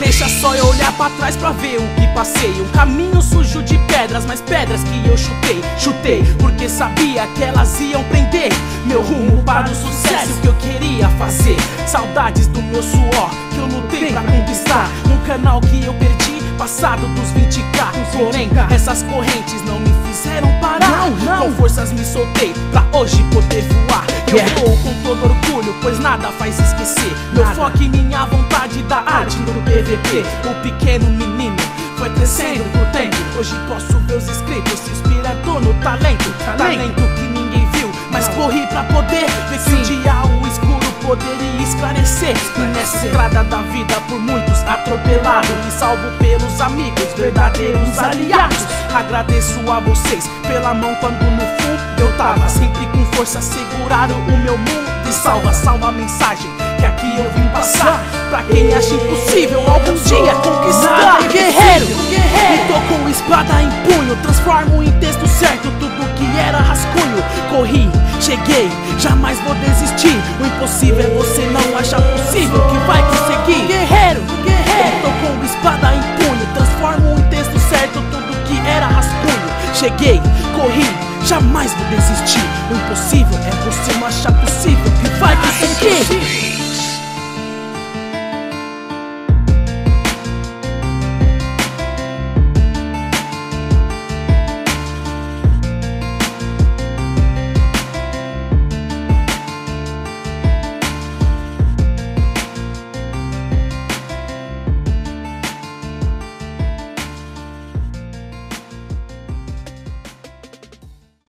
Deixa só eu olhar pra trás pra ver o que passei. Um caminho sujo de pedras, mas pedras que eu chutei. Chutei porque sabia que elas iam prender meu rumo para o sucesso que eu queria fazer. Saudades do meu suor que eu lutei pra conquistar. Um canal que eu perdi passado dos 20k. Porém, essas correntes não me fizeram parar. Com forças me soltei pra hoje poder voar. Eu vou com todo orgulho, pois nada faz esquecer meu foco e minha vontade da arte no PVP. O pequeno menino foi crescendo por tempo. Hoje posso ver os inscritos, se inspirador no talento. Talento que ninguém viu, mas corri pra poder ver que um dia o escuro poderia esclarecer. E nessa estrada da vida por muitos atropelado, e salvo pelos amigos, verdadeiros aliados. Agradeço a vocês pela mão quando no fundo eu tava. Sempre com força seguraram o meu mundo. E salva a mensagem que aqui eu vim passar pra quem acha impossível algum dia conquistar. Guerreiro, me tô com espada em punho, transformo em texto certo tudo que era rascunho. Corri, cheguei, jamais vou desistir. O impossível é você não achar possível que vai conseguir. Guerreiro, me tô com espada em punho, transformo em texto certo tudo que era rascunho. Cheguei, corri, jamais vou desistir. O impossível é você não achar possível que vai conseguir.